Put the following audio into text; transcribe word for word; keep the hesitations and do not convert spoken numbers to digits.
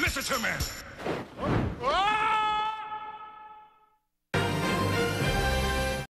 Listen to me!